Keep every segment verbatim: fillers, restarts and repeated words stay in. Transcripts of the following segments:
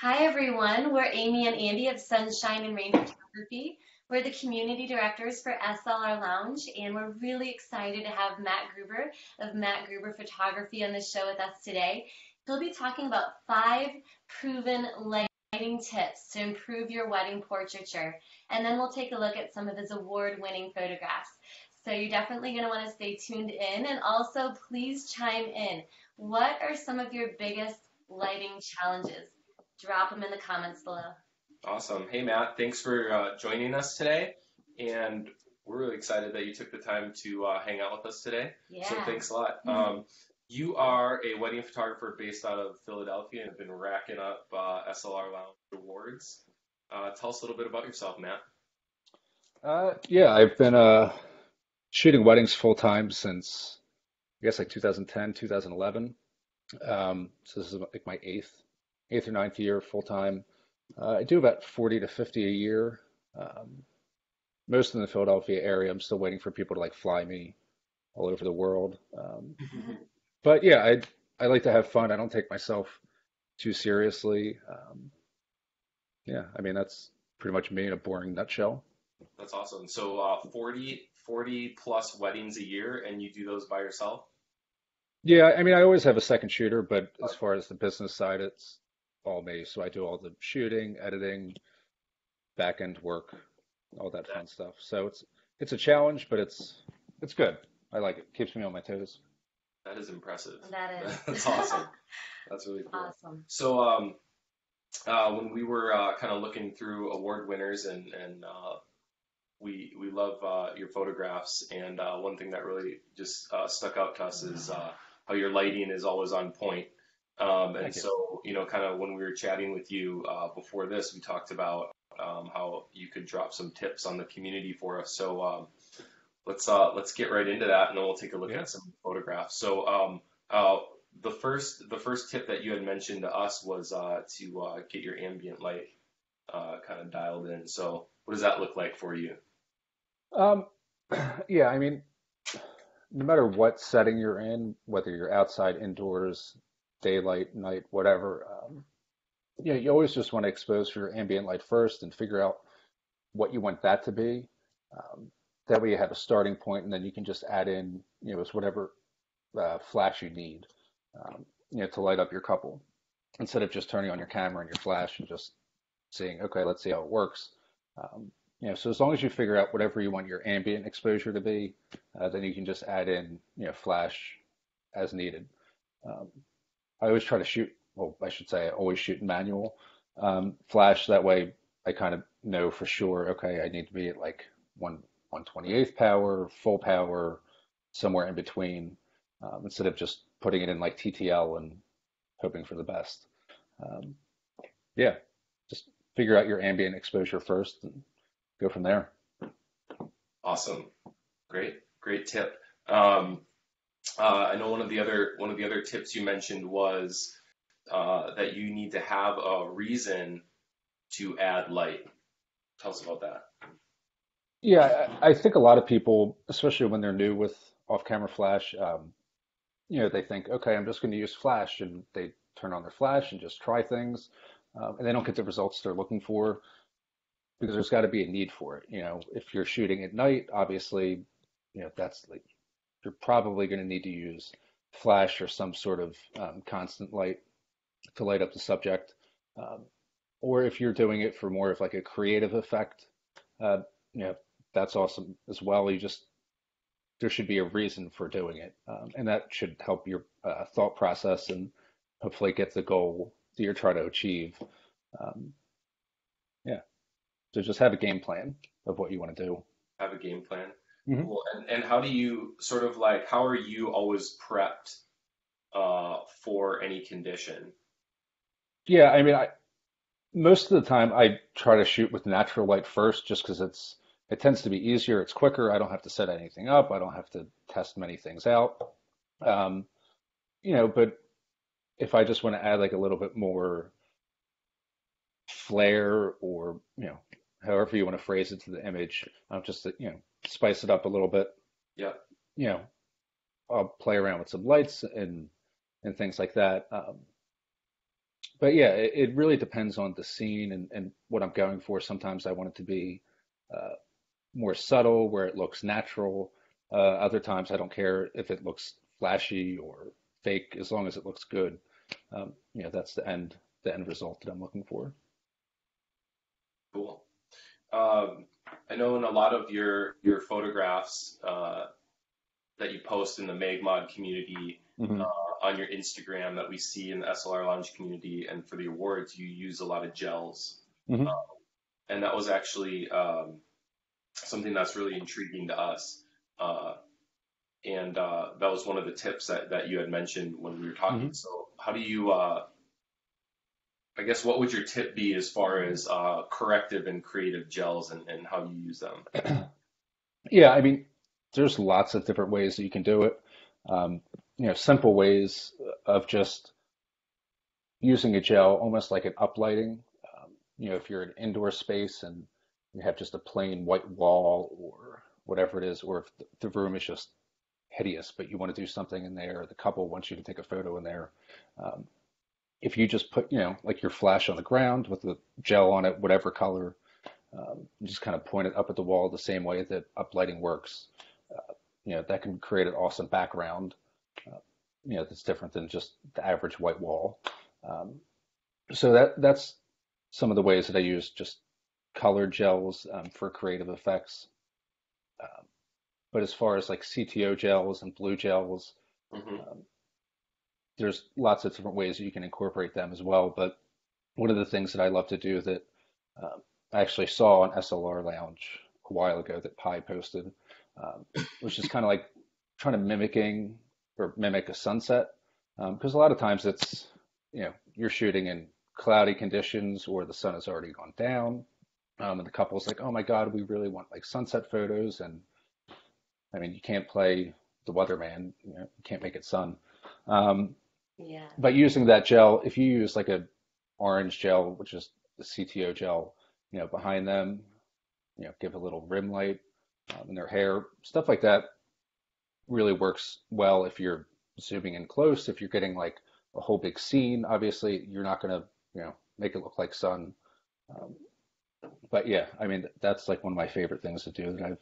Hi everyone, we're Amy and Andy of Sunshine and Rain Photography. We're the community directors for S L R Lounge, and we're really excited to have Matt Gruber of Matt Gruber Photography on the show with us today. He'll be talking about five proven lighting tips to improve your wedding portraiture, and then we'll take a look at some of his award-winning photographs. So you're definitely going to want to stay tuned in, and also please chime in. What are some of your biggest lighting challenges? Drop them in the comments below. Awesome. Hey, Matt, thanks for uh, joining us today. And we're really excited that you took the time to uh, hang out with us today. Yeah. So thanks a lot. Mm-hmm. um, you are a wedding photographer based out of Philadelphia and have been racking up uh, S L R Lounge awards. Uh, tell us a little bit about yourself, Matt. Uh, yeah, I've been uh, shooting weddings full time since, I guess, like two thousand ten, two thousand eleven. Um, so this is like my eighth. eighth or ninth year full-time. Uh, I do about forty to fifty a year, um, most in the Philadelphia area. I'm still waiting for people to like fly me all over the world. Um, but yeah, I, I like to have fun. I don't take myself too seriously. Um, yeah, I mean, that's pretty much me in a boring nutshell. That's awesome. So uh, forty, forty plus weddings a year, and you do those by yourself? Yeah, I mean, I always have a second shooter, but as far as the business side, it's all me. So I do all the shooting, editing, back end work, all that fun stuff. So it's it's a challenge, but it's it's good. I like it. Keeps me on my toes. That is impressive. That is. That's awesome. That's really cool. Awesome. So um, uh, when we were uh, kind of looking through award winners, and and uh, we we love uh, your photographs, and uh, one thing that really just uh, stuck out to us is uh, how your lighting is always on point. Um, and so, you know, kind of when we were chatting with you uh, before this, we talked about um, how you could drop some tips on the community for us. So um, let's uh, let's get right into that, and then we'll take a look yeah. at some photographs. So um, uh, the first the first tip that you had mentioned to us was uh, to uh, get your ambient light uh, kind of dialed in. So what does that look like for you? Um, yeah, I mean, no matter what setting you're in, whether you're outside, indoors, daylight, night, whatever, um, you know, you always just want to expose for your ambient light first and figure out what you want that to be. Um, that way you have a starting point, and then you can just add in, you know, whatever uh, flash you need, um, you know, to light up your couple, instead of just turning on your camera and your flash and just saying, okay, let's see how it works. Um, you know, so as long as you figure out whatever you want your ambient exposure to be, uh, then you can just add in, you know, flash as needed. Um, I always try to shoot, well, I should say I always shoot manual um, flash. That way I kind of know for sure, okay, I need to be at like one twenty-eighth power, full power, somewhere in between, um, instead of just putting it in like T T L and hoping for the best. Um, yeah, just figure out your ambient exposure first and go from there. Awesome. Great, great tip. Um, Uh, I know one of the other one of the other tips you mentioned was uh, that you need to have a reason to add light. Tell us about that. Yeah, I, I think a lot of people, especially when they're new with off-camera flash, um, you know, they think, okay, I'm just going to use flash, and they turn on their flash and just try things, um, and they don't get the results they're looking for because there's got to be a need for it. You know, if you're shooting at night, obviously, you know, that's like, you're probably going to need to use flash or some sort of um, constant light to light up the subject. Um, or if you're doing it for more of like a creative effect, uh, you know, that's awesome as well. You just, there should be a reason for doing it. Um, and that should help your uh, thought process and hopefully get the goal that you're trying to achieve. Um, yeah. So just have a game plan of what you want to do. Have a game plan. Mm-hmm. Cool. And, and how do you sort of like, how are you always prepped uh, for any condition? Yeah, I mean, I, most of the time I try to shoot with natural light first, just because it's, it tends to be easier. It's quicker. I don't have to set anything up. I don't have to test many things out. Um, you know, but if I just want to add like a little bit more flare, or, you know, however you want to phrase it, to the image, I'm just, you know, spice it up a little bit. Yeah. You know, I'll play around with some lights and and things like that. Um, but yeah, it, it really depends on the scene and, and what I'm going for. Sometimes I want it to be uh, more subtle where it looks natural. Uh, other times I don't care if it looks flashy or fake, as long as it looks good. Um, you know, that's the end, the end result that I'm looking for. Cool. Um, I know in a lot of your, your photographs uh, that you post in the MagMod community, mm-hmm. uh, on your Instagram that we see in the S L R Lounge community, and for the awards, you use a lot of gels. Mm-hmm. um, and that was actually um, something that's really intriguing to us. Uh, and uh, that was one of the tips that, that you had mentioned when we were talking. Mm-hmm. So how do you, uh, I guess, what would your tip be as far as uh, corrective and creative gels and, and how you use them? Yeah, I mean, there's lots of different ways that you can do it. Um, you know, simple ways of just using a gel, almost like an uplighting. Um, you know, if you're in an indoor space and you have just a plain white wall or whatever it is, or if the room is just hideous, but you want to do something in there, or the couple wants you to take a photo in there. Um, if you just put, you know, like your flash on the ground with the gel on it, whatever color, um, just kind of point it up at the wall the same way that uplighting works. Uh, you know, that can create an awesome background, uh, you know, that's different than just the average white wall. Um, so that that's some of the ways that I use just color gels um, for creative effects. Um, but as far as like C T O gels and blue gels, mm-hmm. um, there's lots of different ways that you can incorporate them as well. But one of the things that I love to do that um, I actually saw on S L R Lounge a while ago that Pi posted, um, which is kind of like trying to mimicking or mimic a sunset. Because um, a lot of times it's, you know, you're shooting in cloudy conditions or the sun has already gone down. Um, and the couple's like, oh my God, we really want like sunset photos. And I mean, you can't play the weatherman, you know, you can't make it sun. Um, yeah. But using that gel, if you use like a orange gel, which is the C T O gel, you know, behind them, you know, give a little rim light um, in their hair, stuff like that really works well if you're zooming in close. If you're getting like a whole big scene, obviously you're not going to, you know, make it look like sun. Um, But yeah, I mean, that's like one of my favorite things to do that I've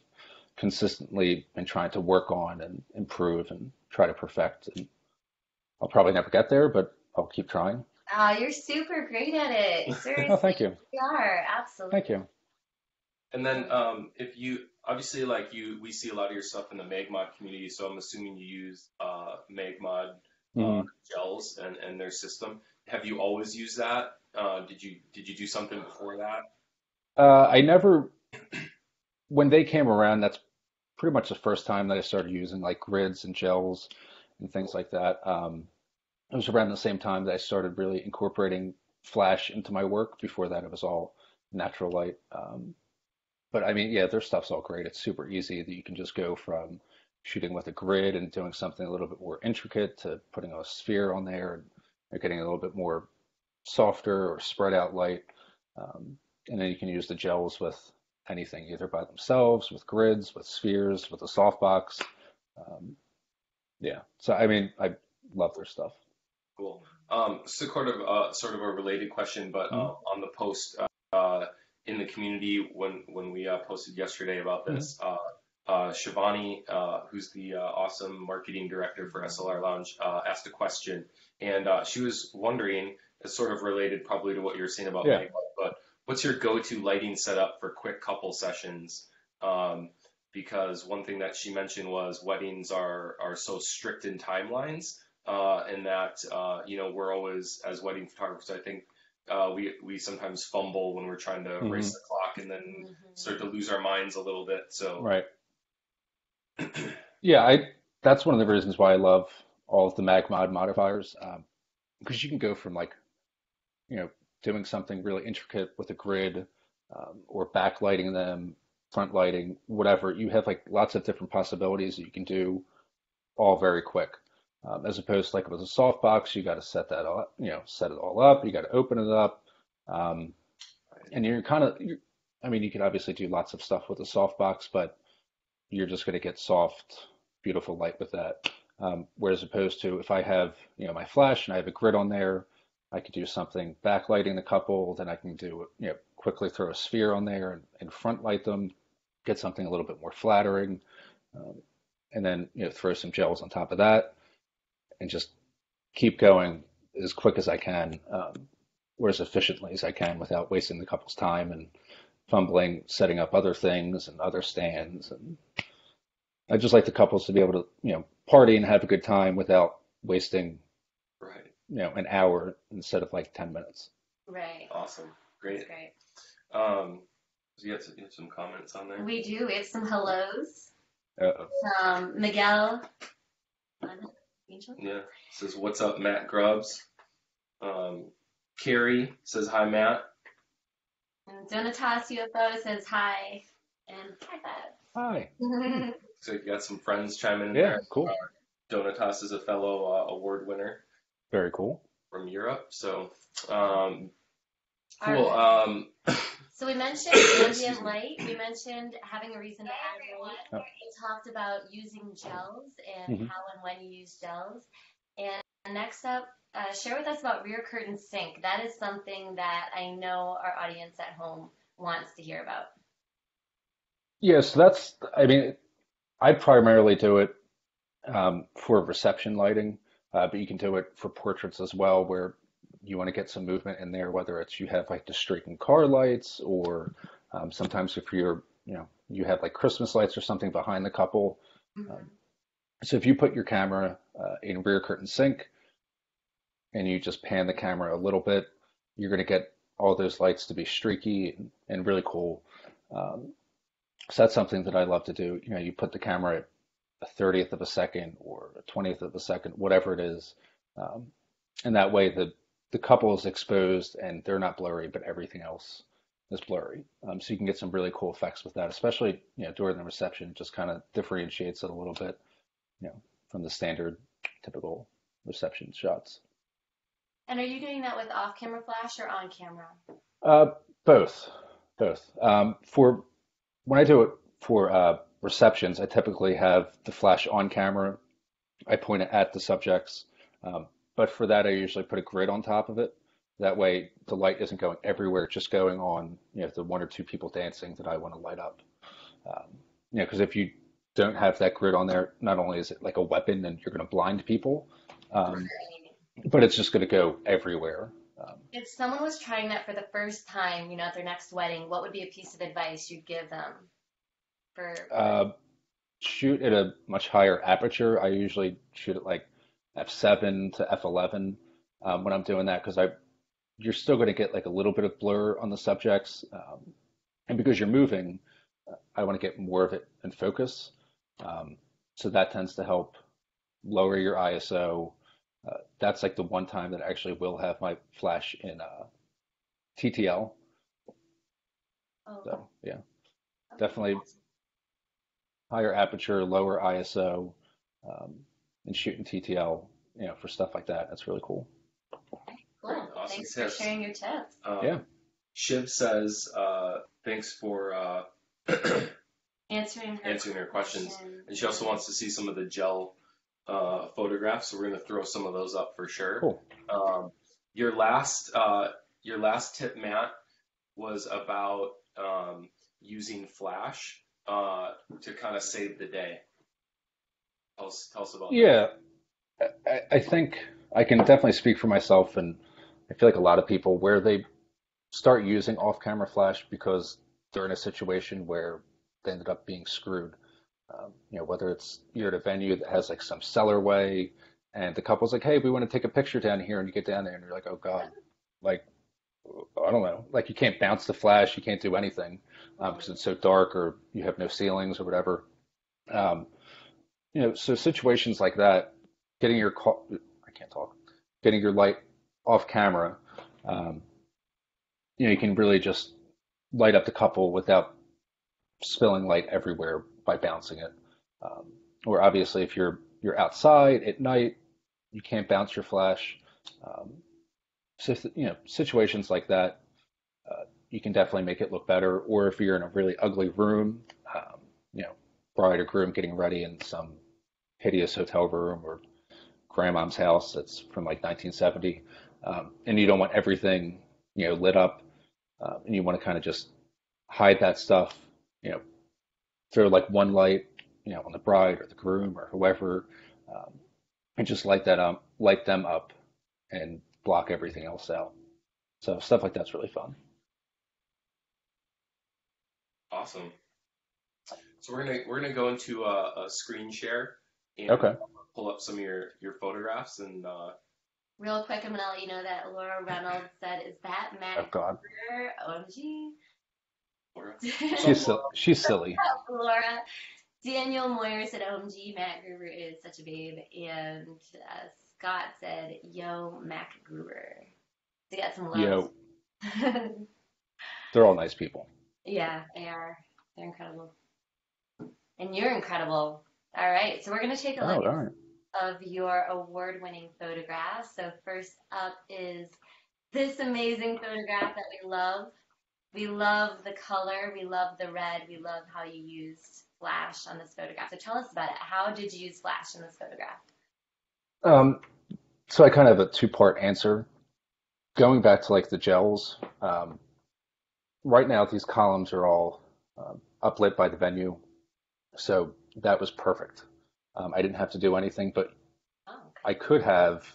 consistently been trying to work on and improve and try to perfect. And I'll probably never get there, but I'll keep trying. Oh, you're super great at it. Seriously. Oh, thank you. You are, absolutely. Thank you. And then um, if you, obviously like you, we see a lot of your stuff in the MagMod community, so I'm assuming you use uh, MagMod uh, mm. gels and, and their system. Have you always used that? Uh, did you did you do something before that? Uh, I never, when they came around, that's pretty much the first time that I started using like grids and gels and things like that. Um, it was around the same time that I started really incorporating flash into my work. Before that, it was all natural light. Um, but I mean, yeah, their stuff's all great. It's super easy that you can just go from shooting with a grid and doing something a little bit more intricate to putting a sphere on there and getting a little bit more softer or spread out light. Um, And then you can use the gels with anything, either by themselves, with grids, with spheres, with a softbox. Um, yeah. So, I mean, I love their stuff. Cool. Um, so sort of, uh, sort of a related question, but um, mm-hmm. on the post uh, in the community when, when we uh, posted yesterday about this, mm-hmm. uh, uh, Shivani, uh, who's the uh, awesome marketing director for S L R Lounge, uh, asked a question. And uh, she was wondering, it's sort of related probably to what you were saying about yeah. MagMod, but what's your go-to lighting setup for quick couple sessions? Um, because one thing that she mentioned was weddings are are so strict in timelines, uh, and that uh, you know we're always as wedding photographers. I think uh, we we sometimes fumble when we're trying to mm-hmm. race the clock and then mm-hmm. start to lose our minds a little bit. So right, yeah, I that's one of the reasons why I love all of the MagMod modifiers, because um, you can go from like you know. doing something really intricate with a grid um, or backlighting them, front lighting, whatever. You have like lots of different possibilities that you can do all very quick. Um, as opposed to like with a softbox, you got to set that up, you know, set it all up, you got to open it up. Um, and you're kind of, I mean, you can obviously do lots of stuff with a softbox, but you're just going to get soft, beautiful light with that. Um, whereas opposed to if I have, you know, my flash and I have a grid on there, I could do something backlighting the couple, then I can do, you know, quickly throw a sphere on there and, and front light them, get something a little bit more flattering, um, and then, you know, throw some gels on top of that and just keep going as quick as I can, um, or as efficiently as I can without wasting the couple's time and fumbling, setting up other things and other stands. And I just like the couples to be able to, you know, party and have a good time without wasting, right, you know, an hour instead of like ten minutes. Right. Awesome. Great. That's great. Um, so you have, some, you have some comments on there? We do. We have some hellos. Uh-oh. Um, Miguel. Angel? Yeah. Says, what's up, Matt Grubbs? Um, Carrie says, hi, Matt. And Donatas U F O says, hi. And high five. Hi. So you got some friends chiming in yeah, there. Yeah, cool. Uh, Donatas is a fellow uh, award winner. Very cool. From Europe. So, um, cool. Right. Um, so we mentioned ambient light. We mentioned having a reason to add light. Oh. We talked about using gels and mm-hmm. how and when you use gels. And next up, uh, share with us about rear curtain sync. That is something that I know our audience at home wants to hear about. Yes, that's, I mean, I primarily do it um, for reception lighting, uh, but you can do it for portraits as well, where you want to get some movement in there, whether it's you have like the streaking car lights, or um, sometimes if you're, you know, you have like Christmas lights or something behind the couple. Mm-hmm. um, so if you put your camera uh, in rear curtain sync and you just pan the camera a little bit, you're going to get all those lights to be streaky and, and really cool. Um, So that's something that I love to do. You know, you put the camera at a thirtieth of a second or a twentieth of a second, whatever it is. Um, and that way the, the couple is exposed and they're not blurry, but everything else is blurry. Um, so you can get some really cool effects with that, especially, you know, during the reception. It just kind of differentiates it a little bit, you know, from the standard typical reception shots. And are you doing that with off-camera flash or on camera? Uh, both, both. Um, for... When I do it for uh, receptions, I typically have the flash on camera. I point it at the subjects, um, but for that, I usually put a grid on top of it. That way, the light isn't going everywhere; it's just going on, you know, the one or two people dancing that I want to light up. Um, you know, because if you don't have that grid on there, not only is it like a weapon, and you're going to blind people, um, but it's just going to go everywhere. Um, if someone was trying that for the first time, you know, at their next wedding, what would be a piece of advice you'd give them? For, for... Uh, shoot at a much higher aperture. I usually shoot at like f seven to f eleven um, when I'm doing that, because I, you're still going to get like a little bit of blur on the subjects, um, and because you're moving, I want to get more of it in focus. Um, so that tends to help lower your I S O. Uh, that's like the one time that I actually will have my flash in uh, T T L. Oh. So, yeah, okay. Definitely awesome. Higher aperture, lower I S O, um, and shooting T T L, you know, for stuff like that. That's really cool. Okay, cool. Awesome. Thanks tips. For sharing your tips. Um, yeah. Shiv says, uh, thanks for uh, answering, her answering her questions. questions. And she also wants to see some of the gel Uh, photographs, so we're going to throw some of those up for sure. Cool. Um, your last, uh, your last tip, Matt, was about um, using flash uh, to kind of save the day. Tell us, tell us about yeah. that. Yeah, I, I think I can definitely speak for myself, and I feel like a lot of people where they start using off-camera flash because they're in a situation where they ended up being screwed. Um, you know, whether it's you're at a venue that has like some cellarway and the couple's like, hey, we want to take a picture down here, and you get down there and you're like, oh God, like, I don't know, like you can't bounce the flash, you can't do anything um, because it's so dark, or you have no ceilings or whatever. Um, you know, so situations like that, getting your, I can't talk, getting your light off camera, um, you know, you can really just light up the couple without spilling light everywhere by bouncing it. Um, or obviously if you're you're outside at night, you can't bounce your flash. Um, so, you know, situations like that, uh, you can definitely make it look better. Or if you're in a really ugly room, um, you know, bride or groom getting ready in some hideous hotel room or grandmom's house that's from like nineteen seventy, um, and you don't want everything, you know, lit up, uh, and you want to kind of just hide that stuff, you know, throw like one light, you know, on the bride or the groom or whoever, um, and just light that up, light them up, and block everything else out. So stuff like that's really fun. Awesome. So we're gonna we're gonna go into a, a screen share and okay. pull up some of your your photographs and. Uh... Real quick, I'm gonna let you know that Laura Reynolds said, "Is that Matt?" Oh God. Gruber? O M G. Laura. She's so, she's silly. Laura. Daniel Moyer said, "O M G, Matt Gruber is such a babe," and uh, Scott said, "Yo, Matt Gruber." They got some love. Yo. They're all nice people. Yeah, they are. They're incredible. And you're incredible. All right, so we're going to take a look oh, all right. of your award-winning photographs. So first up is this amazing photograph that we love. We love the color. We love the red. We love how you used flash on this photograph. So tell us about it. How did you use flash in this photograph? Um, so I kind of have a two-part answer. Going back to like the gels, um, right now these columns are all um, uplit by the venue. So that was perfect. Um, I didn't have to do anything, but oh, okay. I could have,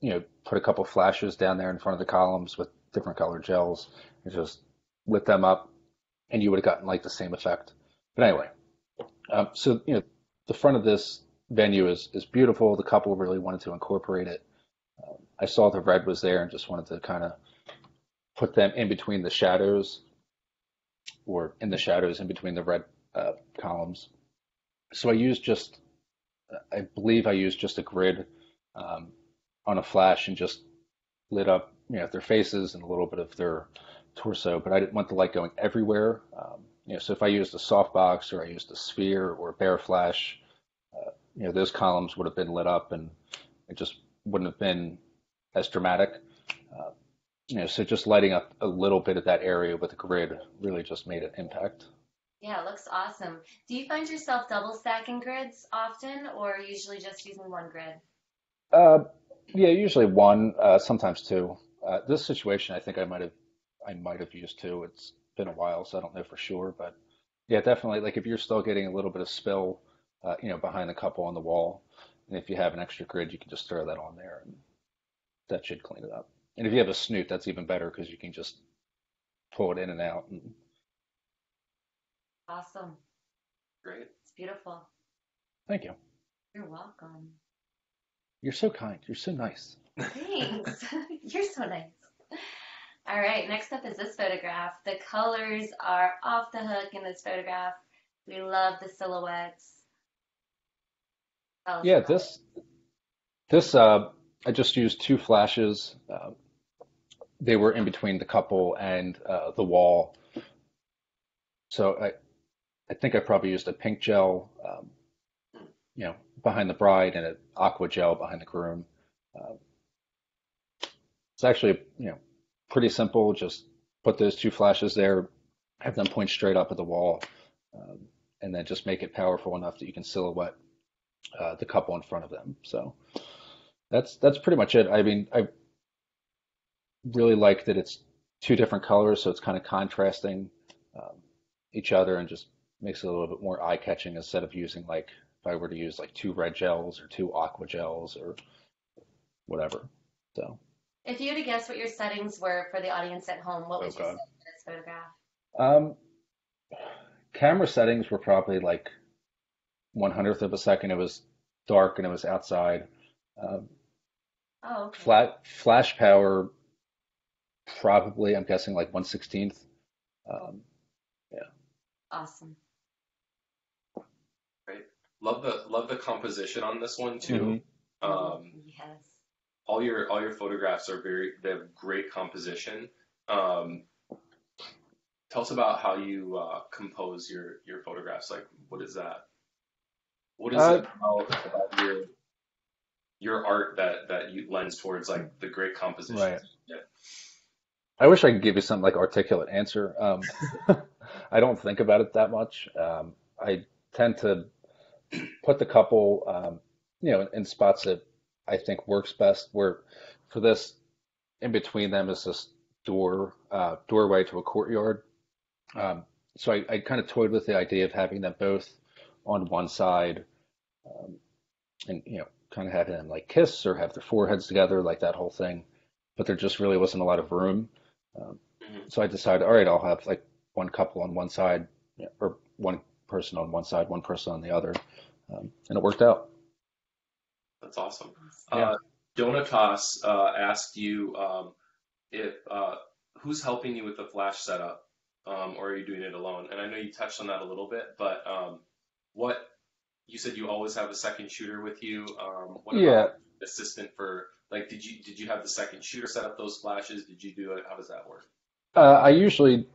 you know, put a couple flashes down there in front of the columns with different color gels and just lit them up, and you would have gotten like the same effect. But anyway, um, so, you know, the front of this venue is, is beautiful. The couple really wanted to incorporate it. Um, I saw the red was there and just wanted to kind of put them in between the shadows, or in the shadows in between the red uh, columns. So I used just, I believe I used just a grid um, on a flash and just lit up, you know, their faces and a little bit of their torso, but I didn't want the light going everywhere. Um, you know, so if I used a softbox or I used a sphere or a bare flash, uh, you know, those columns would have been lit up and it just wouldn't have been as dramatic. Uh, you know, so just lighting up a little bit of that area with a grid really just made an impact. Yeah, it looks awesome. Do you find yourself double stacking grids often, or usually just using one grid? Uh, yeah, usually one, uh, sometimes two. Uh, this situation, I think I might have, I might have used two. It's been a while, so I don't know for sure. But yeah, definitely. Like if you're still getting a little bit of spill, uh, you know, behind the couple on the wall, and if you have an extra grid, you can just throw that on there, and that should clean it up. And if you have a snoot, that's even better because you can just pull it in and out. And, awesome. Great. It's beautiful. Thank you. You're welcome. You're so kind. You're so nice. Thanks. You're so nice. All right. Next up is this photograph. The colors are off the hook in this photograph. We love the silhouettes. Yeah, this, this, uh, I just used two flashes. Uh, they were in between the couple and uh, the wall. So I, I think I probably used a pink gel, um, you know, behind the bride and an aqua gel behind the groom. Um, it's actually, you know, pretty simple. Just put those two flashes there, have them point straight up at the wall, um, and then just make it powerful enough that you can silhouette uh, the couple in front of them. So that's that's pretty much it. I mean, I really like that it's two different colors, so it's kind of contrasting um, each other and just makes it a little bit more eye-catching instead of using like, if I were to use like two red gels or two aqua gels or whatever, so. If you had to guess what your settings were for the audience at home, what would oh, you God. say for this photograph? Um, camera settings were probably like one hundredth of a second. It was dark and it was outside. Um, oh, okay. Flat, flash power, probably, I'm guessing like one sixteenth. Um, oh. Awesome. Great. Love the love the composition on this one too. Mm-hmm. Um, yes. All your all your photographs are very they have great composition. Um, tell us about how you uh, compose your your photographs. Like, what is that? What is uh, it about, about your your art that that you lends towards like the great composition? Right. Yeah. I wish I could give you some like articulate answer. Um, I don't think about it that much. Um, I tend to put the couple, um, you know, in spots that I think works best. Where for this, in between them is this door uh, doorway to a courtyard. Um, so I, I kind of toyed with the idea of having them both on one side, um, and, you know, kind of having them like kiss or have their foreheads together, like that whole thing. But there just really wasn't a lot of room. Um, so I decided, all right, I'll have like one couple on one side, or one person on one side, one person on the other. Um, and it worked out. That's awesome. Yeah. Uh, Donatas uh, asked you um, if uh, who's helping you with the flash setup, um, or are you doing it alone? And I know you touched on that a little bit, but um, what you said you always have a second shooter with you. Um, what about yeah. assistant for, like, did you did you have the second shooter set up those flashes? Did you do it? How does that work? Uh, I usually,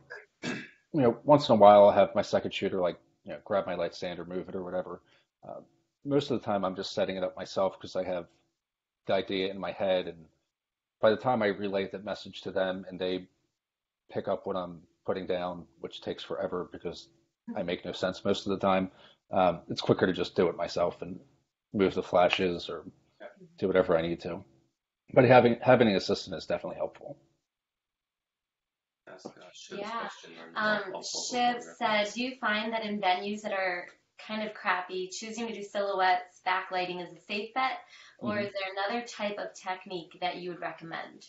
you know, once in a while I'll have my second shooter, like, you know, grab my light stand or move it or whatever. Uh, most of the time I'm just setting it up myself because I have the idea in my head, and by the time I relay that message to them and they pick up what I'm putting down, which takes forever because I make no sense most of the time, um, it's quicker to just do it myself and move the flashes or do whatever I need to. But having having an assistant is definitely helpful. Yeah. Um, Shiv said, do you find that in venues that are kind of crappy, choosing to do silhouettes, backlighting is a safe bet, or mm-hmm. is there another type of technique that you would recommend?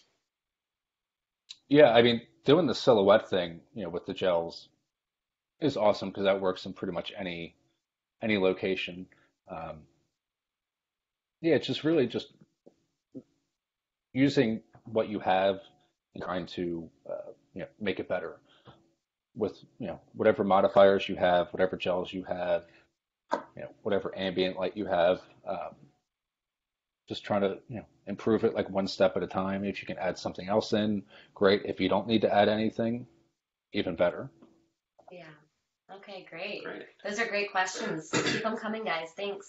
Yeah, I mean, doing the silhouette thing, you know, with the gels is awesome because that works in pretty much any any location. Um, yeah, it's just really just using what you have and trying to uh, you know, make it better with, you know, whatever modifiers you have, whatever gels you have, you know, whatever ambient light you have, um, just trying to, you know, improve it like one step at a time. If you can add something else in, great. If you don't need to add anything, even better. Yeah. Okay, great. Great. Those are great questions. Keep them coming, guys. Thanks.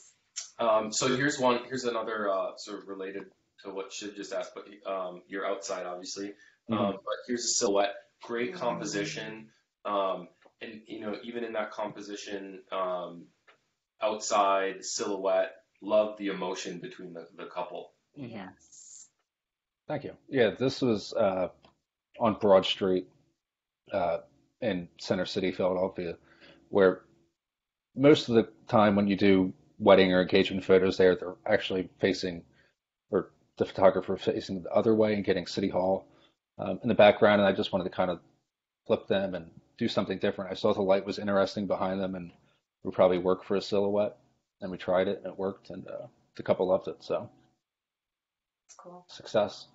Um, so here's one, here's another uh, sort of related to what Shiv just asked, but um, you're outside, obviously. Mm-hmm. Um, but here's a silhouette, great composition. Um, and, you know, even in that composition, um, outside silhouette, love the emotion between the, the couple. Yes. Thank you. Yeah, this was uh, on Broad Street uh, in Center City, Philadelphia, where most of the time when you do wedding or engagement photos there, they're actually facing, or the photographer facing the other way and getting City Hall um, in the background. And I just wanted to kind of flip them and do something different. I saw the light was interesting behind them and would probably work for a silhouette. And we tried it and it worked, and uh, the couple loved it. So that's cool. Success.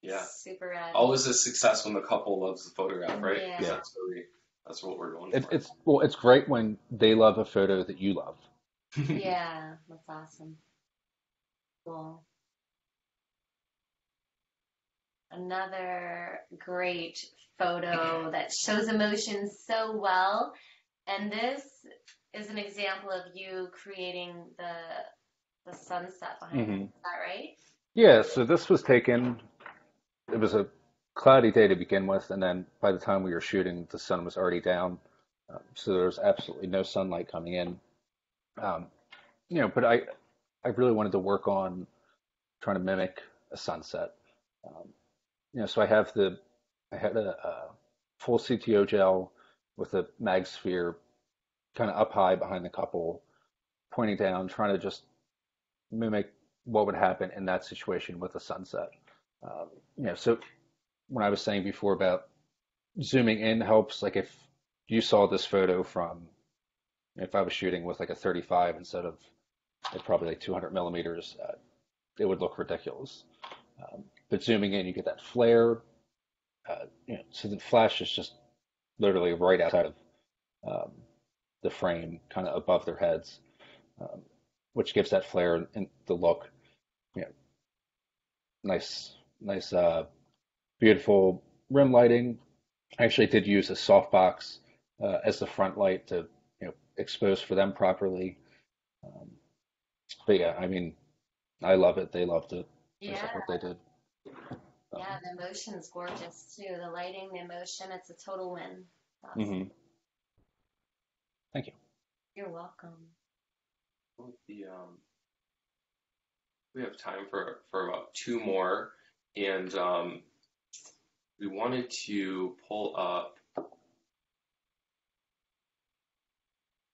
Yeah. Super rad. Always a success when the couple loves the photograph, right? Yeah. yeah. That's, really, that's what we're going it, for. It's, well, it's great when they love a photo that you love. Yeah, that's awesome. Cool. Another great photo that shows emotion so well. And this is an example of you creating the the sunset behind mm-hmm. it. Is that right? Yeah, so this was taken, it was a cloudy day to begin with, and then by the time we were shooting, the sun was already down. Um, so there was absolutely no sunlight coming in. Um, you know, but I, I really wanted to work on trying to mimic a sunset. Um, you know, so I have the, I had a, a full C T O gel with a mag sphere kind of up high behind the couple, pointing down, trying to just mimic what would happen in that situation with a sunset. Um, you know, so when I was saying before about zooming in helps, like if you saw this photo from, if I was shooting with like a thirty-five instead of like probably like two hundred millimeters, uh, it would look ridiculous. Um, but zooming in, you get that flare. Uh, you know, so the flash is just literally right outside of um, the frame, kind of above their heads, um, which gives that flare and the look. You know, nice, nice, uh, beautiful rim lighting. I actually did use a softbox uh, as the front light to exposed for them properly. Um, but yeah, I mean, I love it. They loved it. Yeah. That's what they did. Um, yeah, the emotion's gorgeous too. The lighting, the emotion, it's a total win. Awesome. Mm-hmm. Thank you. You're welcome. The, um, we have time for, for about two more. And um, we wanted to pull up,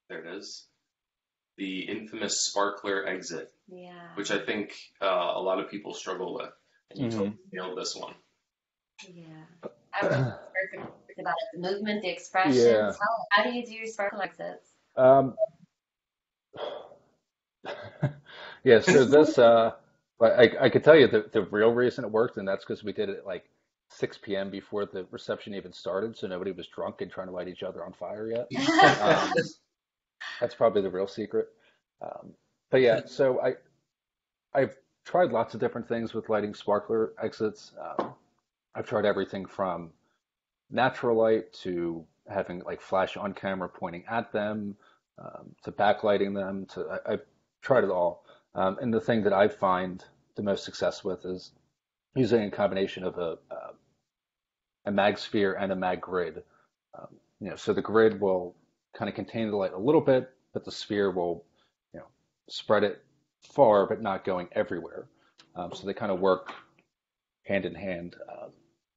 there it is, the infamous sparkler exit, yeah. which I think uh, a lot of people struggle with. And you mm-hmm. totally nailed this one. Yeah. I was curious about it, the movement, the expressions. Yeah. How, how do you do your sparkler exits? Um, yeah, so this, uh, I, I could tell you the, the real reason it worked, and that's because we did it at like six P M before the reception even started, so nobody was drunk and trying to light each other on fire yet. um, that's probably the real secret. Um, but yeah, so I, I've tried lots of different things with lighting sparkler exits. Um, I've tried everything from natural light to having like flash on camera pointing at them, um, to backlighting them, to I, I've tried it all. Um, and the thing that I find the most success with is using a combination of a, uh, a mag sphere and a mag grid. Um, you know, so the grid will kind of contain the light a little bit, but the sphere will, you know, spread it far, but not going everywhere. Um, so they kind of work hand in hand. Um,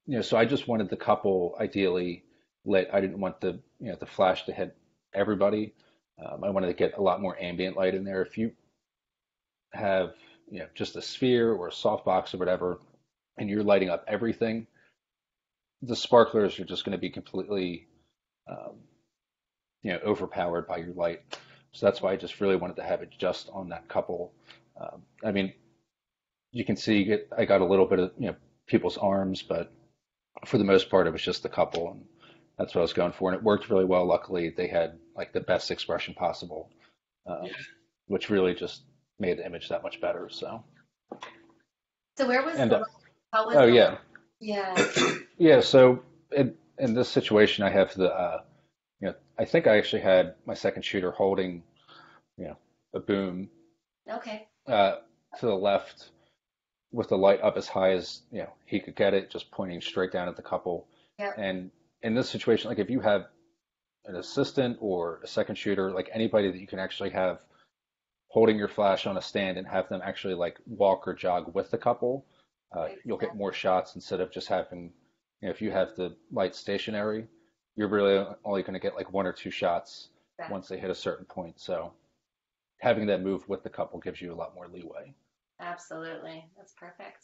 you know, so I just wanted the couple ideally lit. I didn't want the, you know, the flash to hit everybody. Um, I wanted to get a lot more ambient light in there. If you have, you know, just a sphere or a softbox or whatever, and you're lighting up everything, the sparklers are just going to be completely, um, you know, overpowered by your light. So that's why I just really wanted to have it just on that couple. Um, I mean, you can see it, I got a little bit of, you know, people's arms, but for the most part, it was just the couple, and that's what I was going for. And it worked really well. Luckily, they had like the best expression possible, um, yeah. which really just made the image that much better. So, so where was and, the uh, how was oh the, yeah yeah yeah. So in in this situation, I have the uh, you know, I think I actually had my second shooter holding, you know, a boom. Okay. Uh, to the left, with the light up as high as, you know, he could get it, just pointing straight down at the couple. Yeah. And in this situation, like if you have an assistant or a second shooter, like anybody that you can actually have holding your flash on a stand and have them actually like walk or jog with the couple, uh, you'll get more shots instead of just having, you know, if you have the light stationary, you're really only going to get like one or two shots exactly. once they hit a certain point. So having that move with the couple gives you a lot more leeway. Absolutely. That's perfect.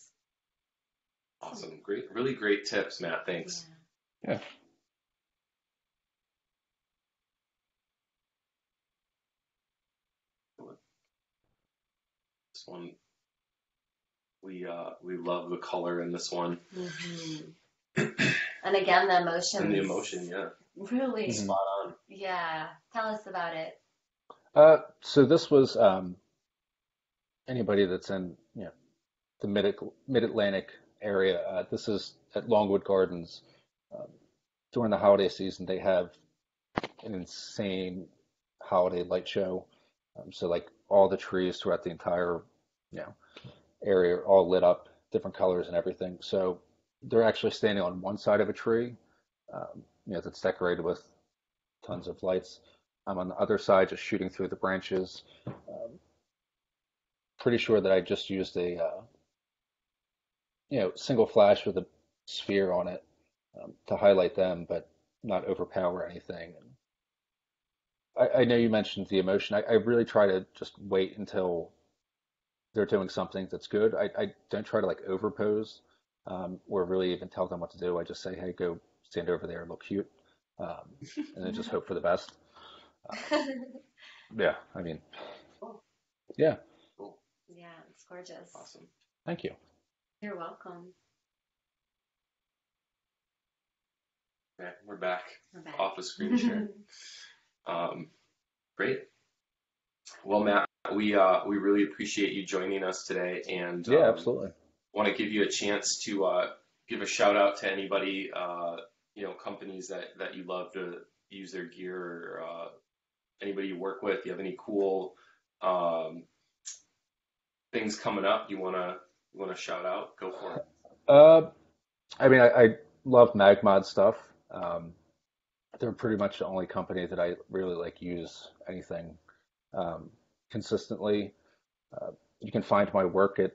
Awesome. Great. Really great tips, Matt. Thanks. Yeah. yeah. This one, we, uh, we love the color in this one. Mm-hmm. And again, the emotion. And the emotion, yeah. Really. Spot on. Yeah. Tell us about it. Uh, so this was, um, anybody that's in, you know, the mid mid-Atlantic area, uh, this is at Longwood Gardens. Um, during the holiday season, they have an insane holiday light show. Um, so like all the trees throughout the entire, you know, area are all lit up, different colors and everything. So they're actually standing on one side of a tree, um, you know, that's decorated with tons of lights. I'm on the other side, just shooting through the branches. Um, pretty sure that I just used a, uh, you know, single flash with a sphere on it, um, to highlight them, but not overpower anything. And I, I know you mentioned the emotion. I, I really try to just wait until they're doing something that's good. I, I don't try to like overpose, um, or really even tell them what to do. I just say, hey, go stand over there and look cute. Um, and then just hope for the best. Uh, yeah. I mean, yeah. Yeah, it's gorgeous. Awesome. Thank you. You're welcome. Okay, we're back. We're back. Off the screen share. um, great. Well, Matt, we uh, we really appreciate you joining us today, and yeah, um, absolutely. Want to give you a chance to uh, give a shout out to anybody, uh, you know, companies that that you love to use their gear, or uh, anybody you work with. Do you have any cool Um, things coming up you want to you want to shout out? Go for it. Uh, I mean, I, I love MagMod stuff. Um, they're pretty much the only company that I really like use anything um, consistently. Uh, you can find my work at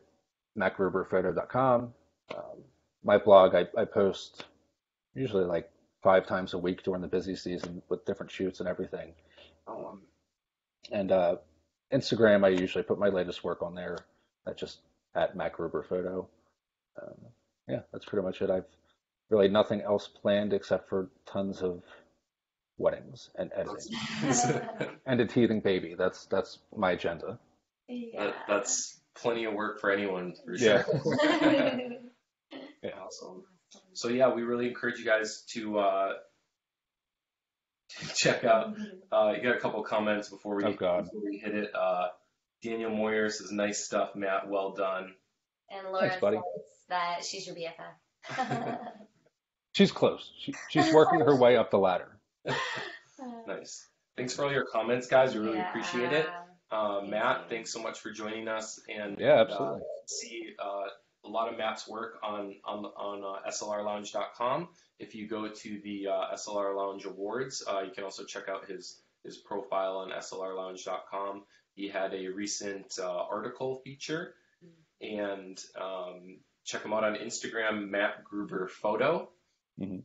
Matt Gruber Photo dot com. Um, my blog, I, I post usually like five times a week during the busy season with different shoots and everything. Um, and uh, Instagram, I usually put my latest work on there. That's just at MattGruberPhoto. Um, yeah, that's pretty much it. I've really nothing else planned except for tons of weddings and editing and a teething baby. That's that's my agenda. Yeah. That, that's plenty of work for anyone, for sure. Yeah. Yeah. Awesome. So yeah, we really encourage you guys to uh, check out. Uh, you got a couple of comments before we, oh God. before we hit it. Uh, Daniel Moyer says, "Nice stuff, Matt. Well done." And Laura Thanks, says that she's your B F F. She's close. She, she's working her way up the ladder. Nice. Thanks for all your comments, guys. We really yeah. appreciate it. Uh, Matt, thanks so much for joining us. And yeah, absolutely. Uh, see uh, a lot of Matt's work on on, on uh, S L R Lounge dot com. If you go to the uh, S L R Lounge Awards, uh, you can also check out his his profile on S L R Lounge dot com. He had a recent uh, article feature, and um, check him out on Instagram, MattGruberPhoto. Mm-hmm.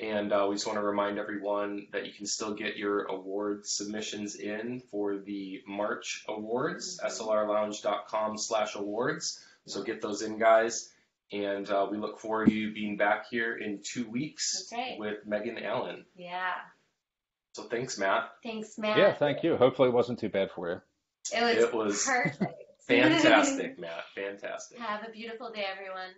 And uh, we just want to remind everyone that you can still get your award submissions in for the March awards, mm-hmm. S L R Lounge dot com slash awards. So get those in, guys. And uh, we look forward to you being back here in two weeks right. with Megan Allen. Yeah. So thanks, Matt. Thanks, Matt. Yeah, thank you. Hopefully it wasn't too bad for you. It was, it was perfect. Fantastic, Matt. Fantastic. Have a beautiful day, everyone.